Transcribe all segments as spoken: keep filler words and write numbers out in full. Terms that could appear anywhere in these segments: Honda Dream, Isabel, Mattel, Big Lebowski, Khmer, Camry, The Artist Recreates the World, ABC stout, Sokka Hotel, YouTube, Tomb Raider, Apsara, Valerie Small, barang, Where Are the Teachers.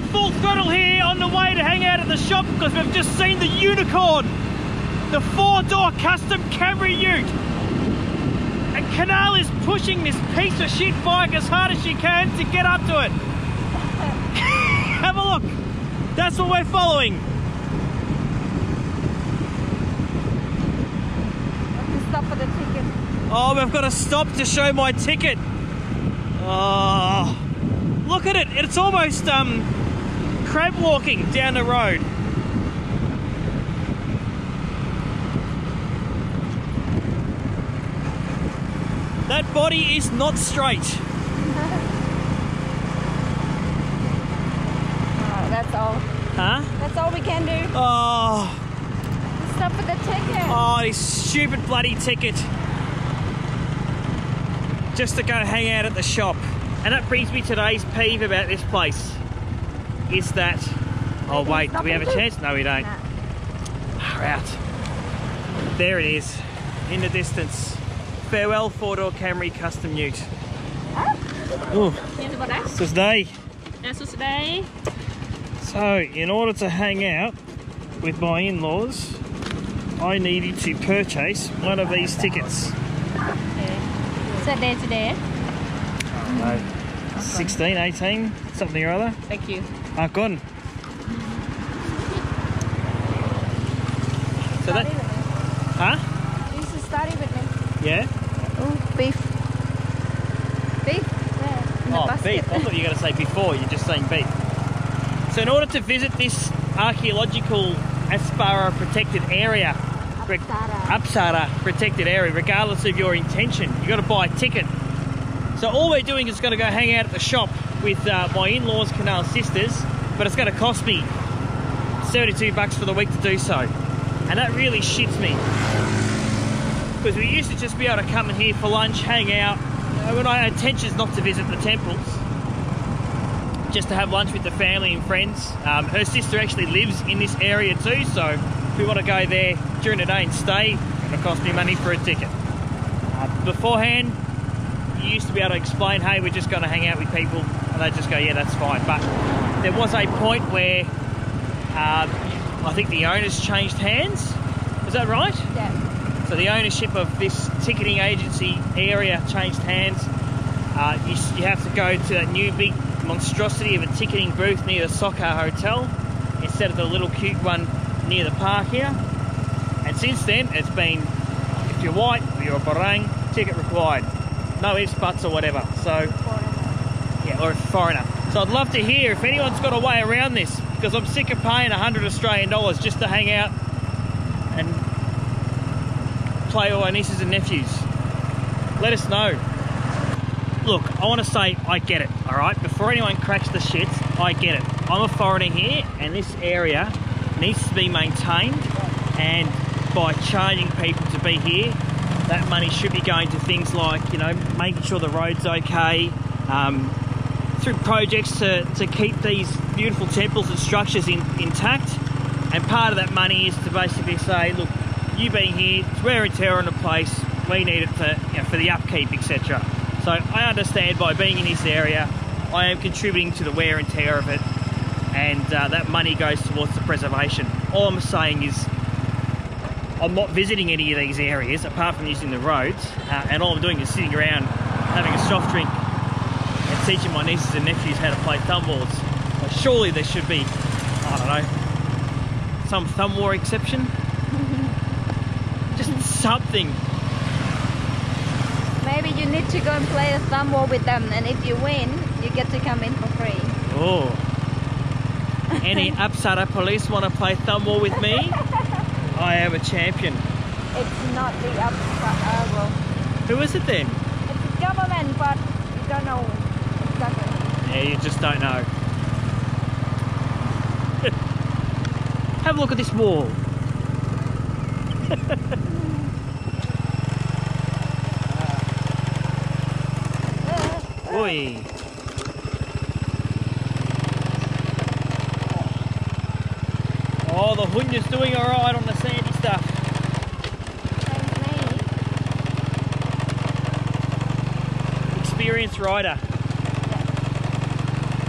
going full throttle here on the way to hang out at the shop because we've just seen the unicorn, the four-door custom Camry Ute. And Canal is pushing this piece of shit bike as hard as she can to get up to it. Have a look. That's what we're following. Stop for the ticket. Oh, we've got to stop to show my ticket. Oh, look at it. It's almost um, crab walking down the road. That body is not straight. Oh, that's all. Huh? That's all we can do. Oh. Stop for the ticket. Oh, this stupid bloody ticket. Just to go hang out at the shop. And that brings me today's peeve about this place. Is that... Oh wait, do we have a chance? No, we don't. Nah. We're out. There it is. In the distance. Farewell four-door Camry custom ute. Oh. So today. So, in order to hang out with my in-laws, I needed to purchase one of these tickets. Is that there today? Oh, no. sixteen, eighteen, something or other. Thank you. Ah, gone. So that. Huh? This is starting with me. Yeah? Oh, beef. Beef? Yeah. In oh, the beef. I thought you were going to say before, you're just saying beef. So, in order to visit this archaeological Apsara protected area, Apsara protected area, regardless of your intention, you got to buy a ticket. So all we're doing is going to go hang out at the shop with uh, my in-laws, Canal sisters, but it's going to cost me thirty-two bucks for the week to do so, and that really shits me because we used to just be able to come in here for lunch, hang out. You know, when our intention is not to visit the temples, just to have lunch with the family and friends. Um, her sister actually lives in this area too, so if we want to go there during the day and stay, it'll cost me money for a ticket. Uh, beforehand, you used to be able to explain, hey, we're just going to hang out with people, and they'd just go, yeah, that's fine. But there was a point where uh, I think the owners changed hands. Is that right? Yeah. So the ownership of this ticketing agency area changed hands. Uh, you, you have to go to that new big monstrosity of a ticketing booth near the Sokka Hotel instead of the little cute one near the park here. And since then it's been, if you're white or you're a barang, ticket required, no ifs, buts or whatever. So yeah, or a foreigner. So I'd love to hear if anyone's got a way around this, because I'm sick of paying a hundred Australian dollars just to hang out and play all our nieces and nephews. Let us know. Look, I want to say I get it, all right? Before anyone cracks the shits, I get it. I'm a foreigner here, and this area needs to be maintained, and by charging people to be here, that money should be going to things like, you know, making sure the road's okay, um, through projects to, to keep these beautiful temples and structures in, intact, and part of that money is to basically say, look, you being here, it's wear and tear on the place, we need it to, you know, for the upkeep, et cetera. So I understand by being in this area, I am contributing to the wear and tear of it, and uh, that money goes towards the preservation. All I'm saying is I'm not visiting any of these areas apart from using the roads, uh, and all I'm doing is sitting around having a soft drink and teaching my nieces and nephews how to play thumb wars. Well, surely there should be, I don't know, some thumb war exception? Just something. Maybe you need to go and play a thumb war with them, and if you win, you get to come in for free. Oh. Any Apsara police want to play thumb war with me? I am a champion. It's not the Apsara war. Who is it then? It's the government, but you don't know exactly. Yeah, you just don't know. Have a look at this wall. Oi. Oh, the Hunya's doing alright on the sandy stuff. Experienced rider.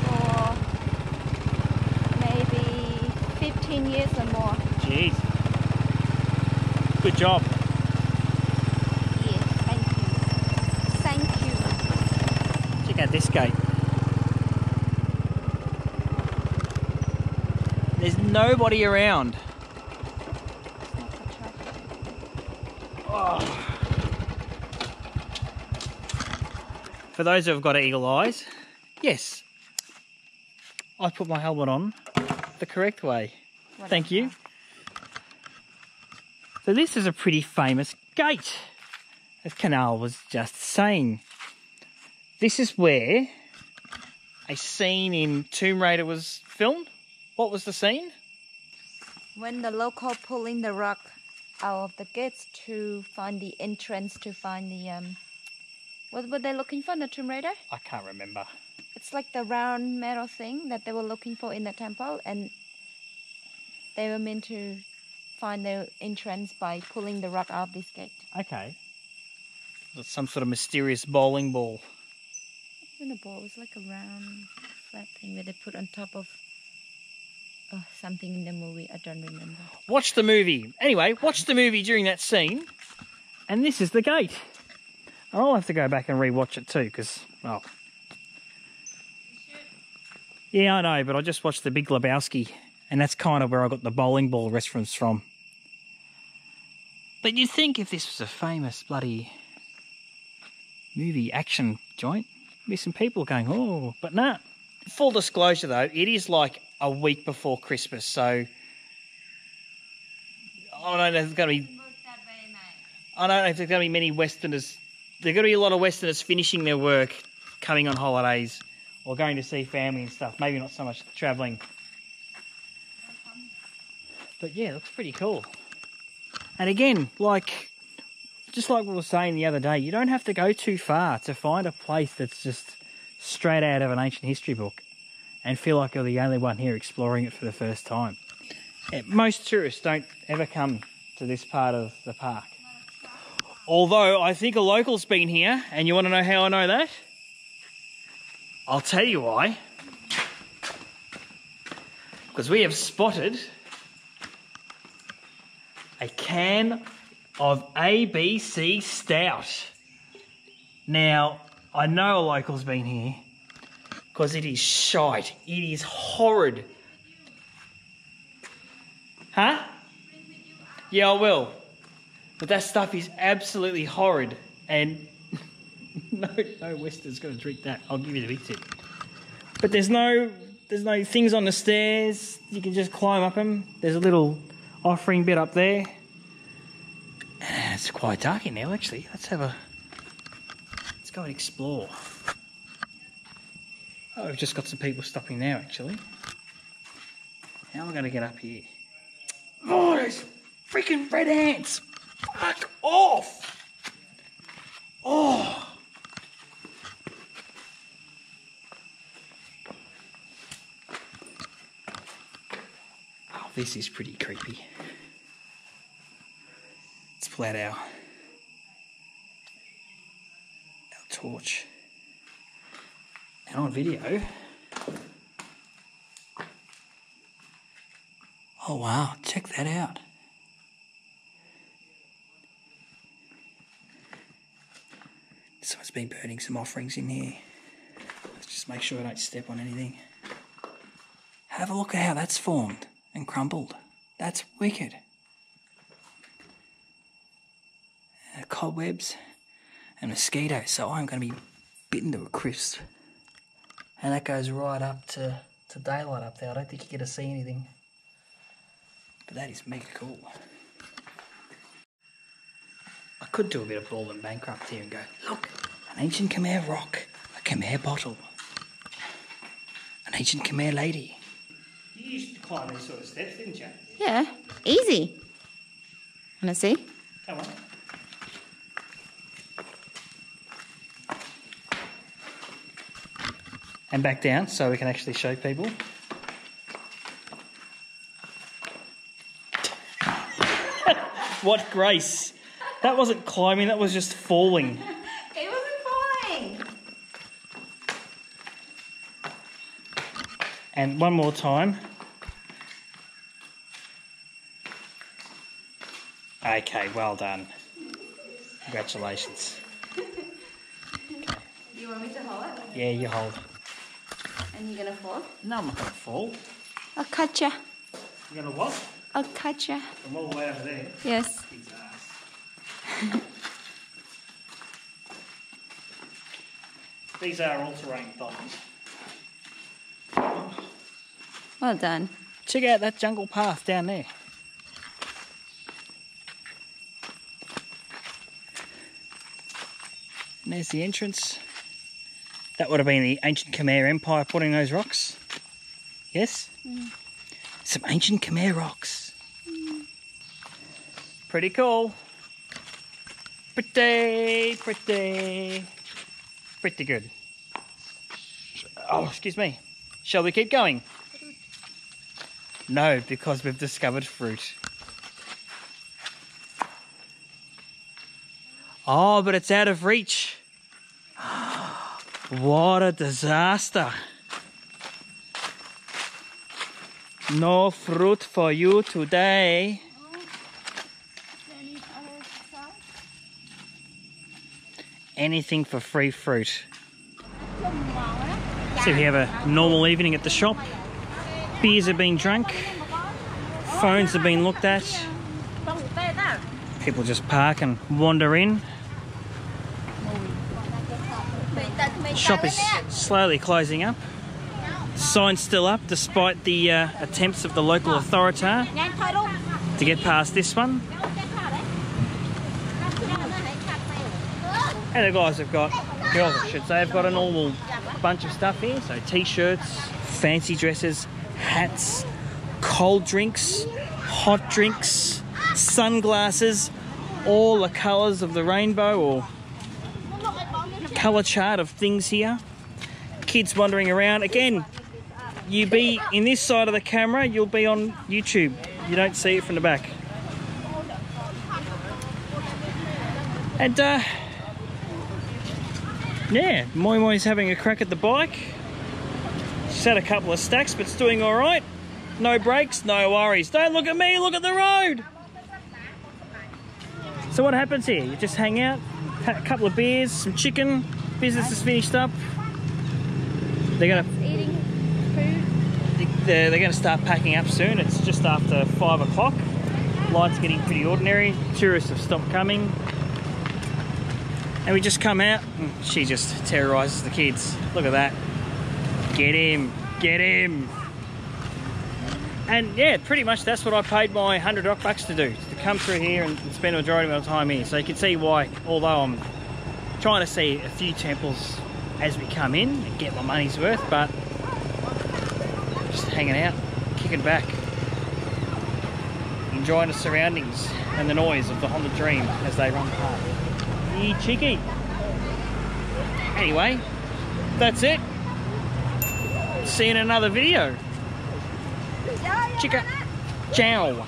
Yeah. Or fifteen years or more. Jeez. Good job. Yes, thank you. Thank you. Check out this gate. There's nobody around. Oh. For those who have got eagle eyes, yes, I put my helmet on the correct way. What Thank you. That? So this is a pretty famous gate, as Canal was just saying. This is where a scene in Tomb Raider was filmed. What was the scene? When the local pulling the rock out of the gates to find the entrance, to find the... Um, what were they looking for in the Tomb Raider? I can't remember. It's like the round metal thing that they were looking for in the temple, and they were meant to find the entrance by pulling the rock out of this gate. Okay. That's some sort of mysterious bowling ball. It wasn't a ball. It was like a round flat thing that they put on top of oh, something in the movie. I don't remember. Watch the movie. Anyway, watch the movie during that scene. And this is the gate. I'll have to go back and re-watch it too, because, well... Yeah, I know, but I just watched the Big Lebowski, and that's kind of where I got the bowling ball reference from. But you'd think if this was a famous bloody movie action joint, there'd be some people going, oh, but nah. Full disclosure, though, it is like a week before Christmas, so... I don't know if there's going to be... I don't know if there's going to be many Westerners... There's going to be a lot of Westerners finishing their work, coming on holidays, or going to see family and stuff. Maybe not so much travelling. But yeah, it looks pretty cool. And again, like, just like we were saying the other day, you don't have to go too far to find a place that's just straight out of an ancient history book and feel like you're the only one here exploring it for the first time. Yeah, most tourists don't ever come to this part of the park. Although I think a local's been here, and you want to know how I know that? I'll tell you why. Because we have spotted a can of A B C stout. Now, I know a local's been here because it is shite. It is horrid. Huh? Yeah, I will. But that stuff is absolutely horrid, and... No, no Westerner's going to drink that. I'll give you the big tip. But there's no, there's no things on the stairs. You can just climb up them. There's a little offering bit up there. It's quite dark in there, actually. Let's have a, let's go and explore. Oh, we've just got some people stopping now, actually. How am I going to get up here? Oh, those freaking red ants! Fuck off! Oh! This is pretty creepy. Let's pull out our, our torch. And on video... Oh wow, check that out. Someone's been burning some offerings in here. Let's just make sure I don't step on anything. Have a look at how that's formed. And crumbled. That's wicked. Uh, cobwebs and mosquitoes, so I'm going to be bitten to a crisp. And that goes right up to, to daylight up there. I don't think you get to see anything. But that is mega cool. I could do a bit of ball and bankrupt here and go, look, an ancient Khmer rock, a Khmer bottle, an ancient Khmer lady. You used to climb these sort of steps, didn't you? Yeah, easy. Wanna see? Come on. And back down so we can actually show people. What grace! That wasn't climbing, that was just falling. It wasn't falling! And one more time. Okay, well done. Congratulations. Okay. You want me to hold it? Yeah, you hold. And you're going to fall? No, I'm not going to fall. I'll catch ya. You're going to what? I'll catch ya. From all the way over there? Yes. His ass. These are all-terrain thongs. Well done. Check out that jungle path down there. And there's the entrance. That would have been the ancient Khmer Empire putting those rocks. Yes? Mm. Some ancient Khmer rocks. Mm. Pretty cool. Pretty, pretty, pretty good. Oh, excuse me. Shall we keep going? No, because we've discovered fruit. Oh, but it's out of reach. What a disaster. No fruit for you today. Anything for free fruit. So if you have a normal evening at the shop, beers are being drunk, phones are being looked at, people just park and wander in. Shop is slowly closing up. Signs still up despite the uh, attempts of the local authority to get past this one. And the guys have got, girls I should say, have got a normal bunch of stuff here. So t-shirts, fancy dresses, hats, cold drinks, hot drinks, sunglasses, all the colours of the rainbow or colour chart of things here. Kids wandering around. Again, you be in this side of the camera, you'll be on YouTube. You don't see it from the back. And uh, yeah, Moi Moi's having a crack at the bike. She's had a couple of stacks, but it's doing all right. No brakes, no worries. Don't look at me, look at the road. So what happens here? You just hang out, a couple of beers, some chicken, business is finished up. They're gonna eating food. They're, they're gonna start packing up soon. It's just after five o'clock. Lights getting pretty ordinary. Tourists have stopped coming, and we just come out. And she just terrorises the kids. Look at that. Get him, get him. And yeah, pretty much that's what I paid my hundred rock bucks to do, to come through here and spend the majority of my time here. So you can see why, although I'm trying to see a few temples as we come in and get my money's worth, but just hanging out, kicking back, enjoying the surroundings and the noise of the Honda Dream as they run past. Ye cheeky. Anyway, that's it. See you in another video. Chica. Ciao.